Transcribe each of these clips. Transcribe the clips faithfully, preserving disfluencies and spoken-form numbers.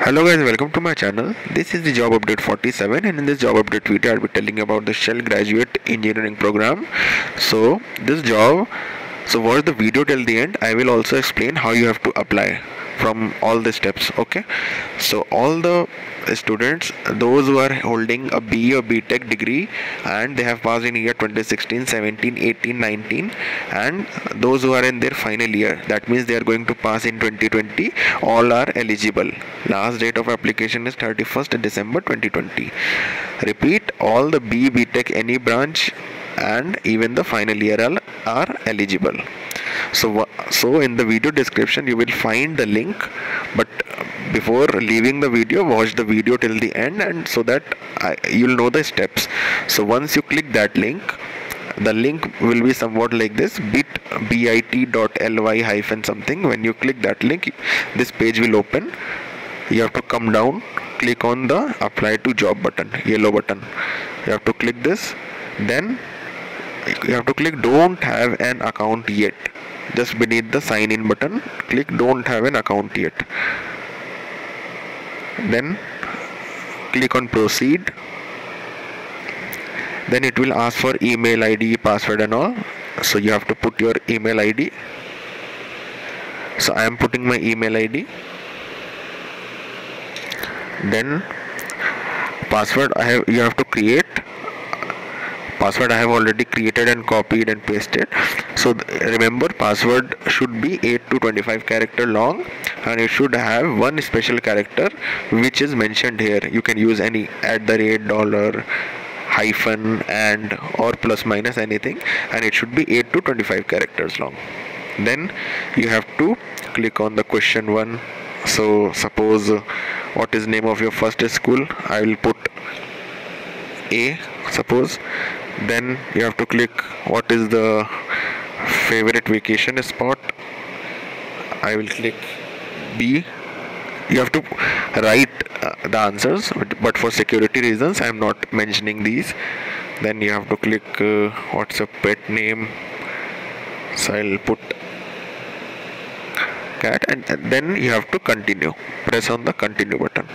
Hello guys, welcome to my channel. This is the job update forty-seven, and in this job update video I'll be telling about the Shell Graduate Engineering Program. So this job, so watch the video till the end. I will also explain how you have to apply from all the steps. Okay, so all the students, those who are holding a B or BTech degree and they have passed in year twenty sixteen, seventeen, eighteen, nineteen, and those who are in their final year, that means they are going to pass in twenty twenty, all are eligible. Last date of application is thirty-first December twenty twenty. Repeat, all the B, BTech, any branch and even the final year are, are eligible. So, so in the video description you will find the link, but before leaving the video, watch the video till the end, and so that I, you'll know the steps. So once you click that link, the link will be somewhat like this: bit.ly hyphen something. When you click that link, this page will open. You have to come down, click on the apply to job button, yellow button. You have to click this, then you have to click don't have an account yet. Just beneath the sign in button, click don't have an account yet. Then click on proceed. Then it will ask for email I D, password and all. So you have to put your email I D. So I am putting my email I D. Then password I have, you have to create. Password I have already created and copied and pasted. So remember, password should be eight to twenty-five character long, and it should have one special character which is mentioned here. You can use any at the rate, dollar, hyphen, and, or plus minus, anything, and it should be eight to twenty-five characters long. Then you have to click on the question one. So suppose uh, what is name of your first school? I will put A, suppose. Then you have to click what is the favorite vacation spot. I will click B. You have to write uh, the answers, but, but for security reasons I am not mentioning these. Then you have to click uh, what's your pet name. So I'll put cat, and, and then you have to continue. Press on the continue button.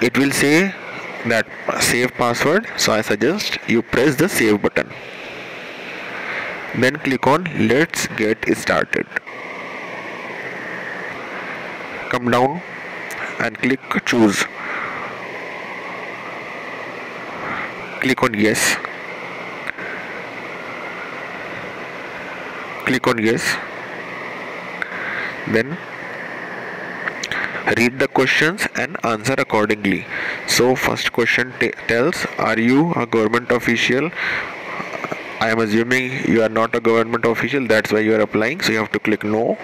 It will say that save password, so I suggest you press the save button. Then click on let's get started. Come down and click choose. Click on yes. Click on yes. Then read the questions and answer accordingly. So first question tells, are you a government official? I am assuming you are not a government official, that's why you are applying, so you have to click no.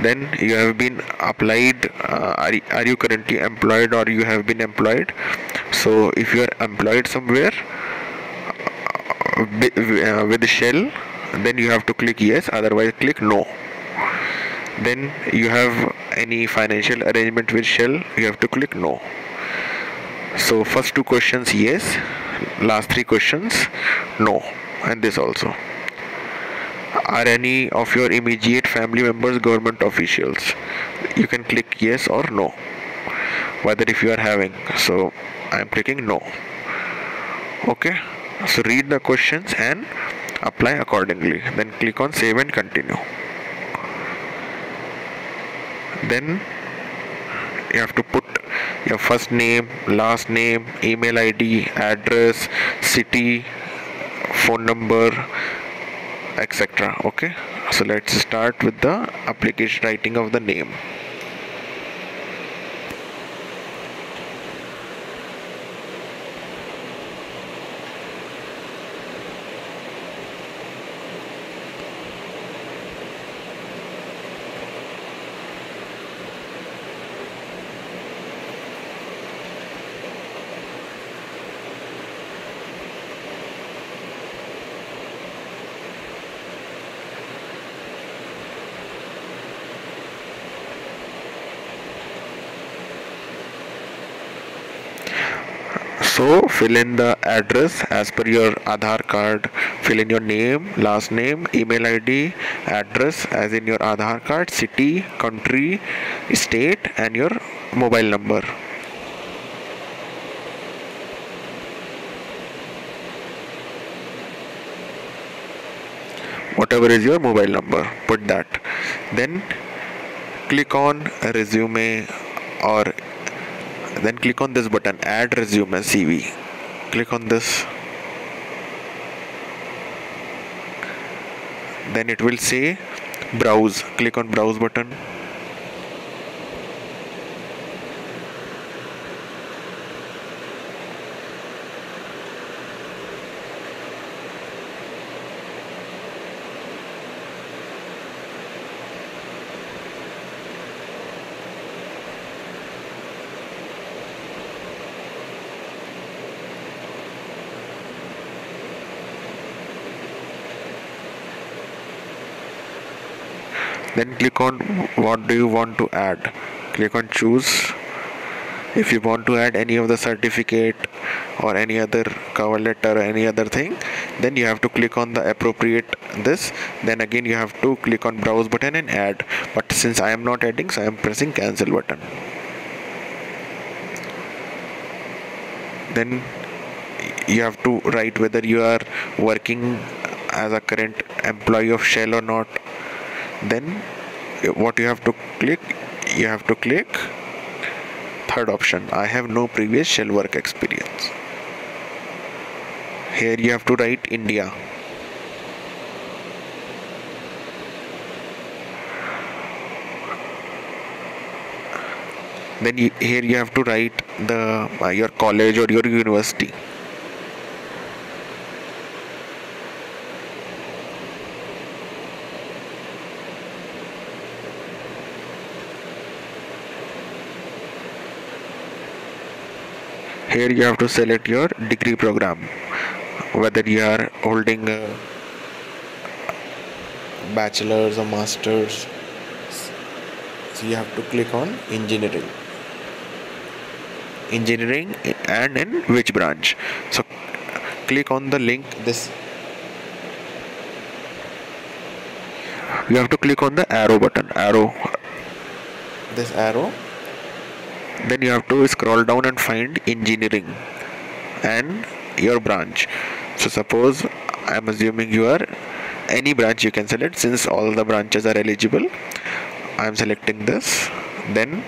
Then you have been applied, uh, are, are you currently employed or you have been employed? So if you are employed somewhere uh, with Shell, then you have to click yes, otherwise click no. Then you have any financial arrangement with Shell, you have to click no. So first two questions yes, last three questions no, and this also. Are any of your immediate family members government officials? You can click yes or no, whether if you are having. So I am clicking no. Okay, so read the questions and apply accordingly. Then click on save and continue. Then you have to put your first name, last name, email I D, address, city, phone number, et cetera. Okay, so let's start with the application writing of the name. So fill in the address as per your Aadhaar card. Fill in your name, last name, email I D, address as in your Aadhaar card, city, country, state, and your mobile number. Whatever is your mobile number, put that. Then click on resume, or then click on this button, add resume C V. Click on this. Then it will say browse. Click on browse button. Then click on what do you want to add. Click on choose. If you want to add any of the certificate or any other cover letter or any other thing, then you have to click on the appropriate this. Then again you have to click on browse button and add. But since I am not adding, so I am pressing cancel button. Then you have to write whether you are working as a current employee of Shell or not. Then what you have to click, you have to click third option, I have no previous Shell work experience. Here you have to write India. Then you, here you have to write the uh, your college or your university. Here you have to select your degree program, whether you are holding a bachelor's or master's. So you have to click on engineering. Engineering and in which branch. So click on the link. This you have to click on the arrow button. Arrow. This arrow. Then you have to scroll down and find engineering and your branch. So suppose I am assuming you are any branch you can select, since all the branches are eligible. I am selecting this. Then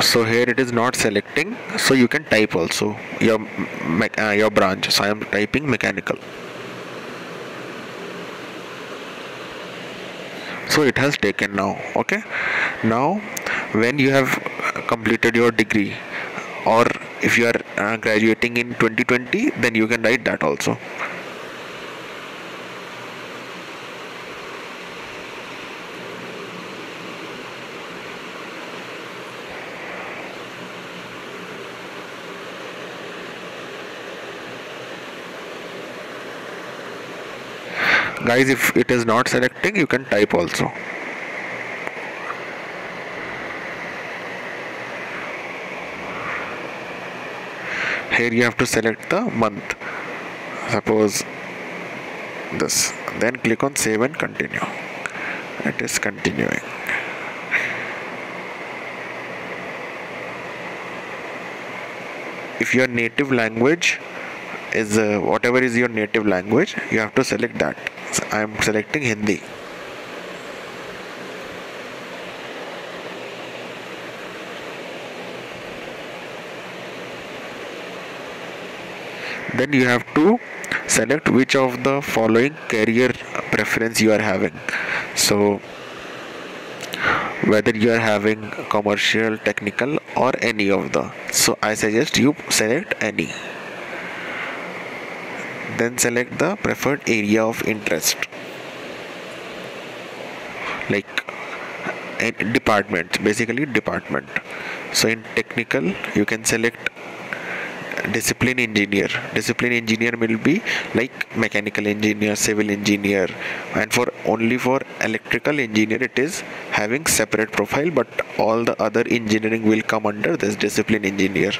so here it is not selecting, so you can type also your uh, your branch. So I am typing mechanical. So it has taken now. Okay. Now when you have completed your degree, or if you are uh, graduating in twenty twenty, then you can write that also. Guys, if it is not selecting, you can type also. Here you have to select the month. Suppose this. Then click on save and continue. It is continuing. If your native language is uh, whatever is your native language, you have to select that. So I am selecting Hindi. Then you have to select which of the following career preference you are having. So whether you are having commercial, technical or any of the. So I suggest you select any. Then select the preferred area of interest, like department, basically department. So in technical you can select discipline engineer. Discipline engineer will be like mechanical engineer, civil engineer, and for only for electrical engineer it is having separate profile, but all the other engineering will come under this discipline engineer.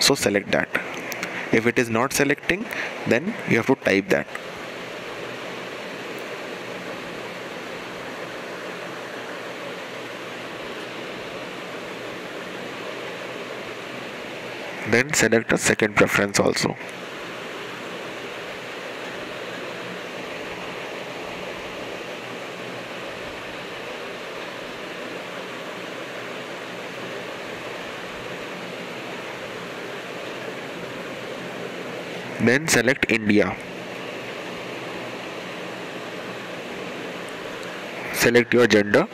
So select that. If it is not selecting, then you have to type that. Then select a second preference also. Then select India. Select your gender.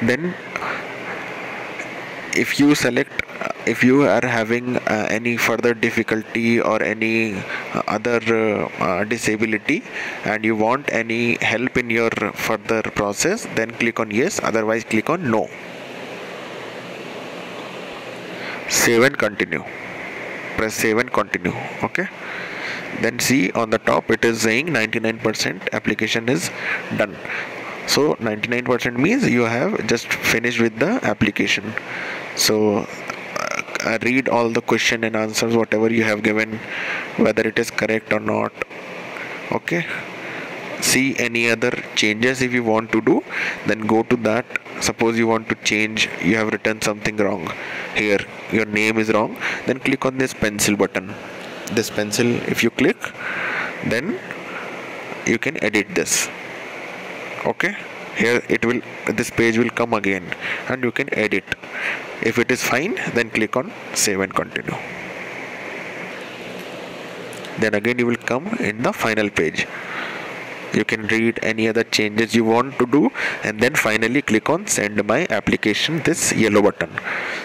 Then if you select, if you are having uh, any further difficulty or any uh, other uh, uh, disability and you want any help in your further process, then click on yes, otherwise click on no. Save and continue. Press save and continue. Okay. Then see on the top it is saying ninety-nine percent application is done. So ninety-nine percent means you have just finished with the application. So uh, read all the question and answers whatever you have given, whether it is correct or not. Okay. See any other changes if you want to do, then go to that. Suppose you want to change, you have written something wrong here, your name is wrong, then click on this pencil button. This pencil, if you click, then you can edit this. Okay, here it will, this page will come again and you can edit. If it is fine, then click on save and continue. Then again you will come in the final page. You can read any other changes you want to do, and then finally click on send my application, this yellow button.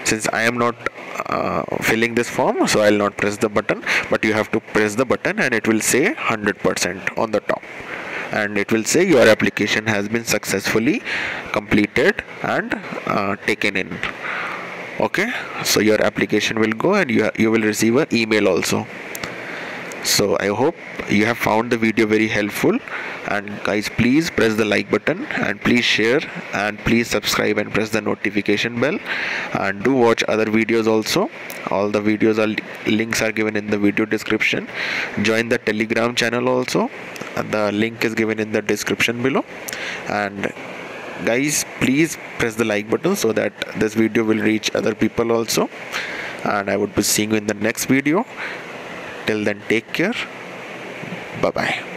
Since I am not uh, filling this form, so I will not press the button, but you have to press the button and it will say one hundred percent on the top. And it will say your application has been successfully completed and uh, taken in. Okay, so your application will go and you, you will receive an email also. So I hope you have found the video very helpful, and guys, please press the like button and please share and please subscribe and press the notification bell, and do watch other videos also. All the videos are, links are given in the video description. Join the Telegram channel also, the link is given in the description below. And guys, please press the like button so that this video will reach other people also, and I would be seeing you in the next video. Till then, take care. Bye bye.